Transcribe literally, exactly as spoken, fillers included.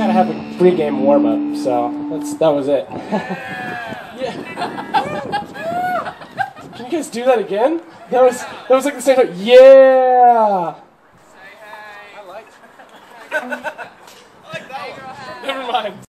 gotta have a pre-game warm-up, so that's that was it. Yeah. Can you guys do that again? That was that was like the same time. Yeah. Say hey. I liked it. I like that one. Never mind.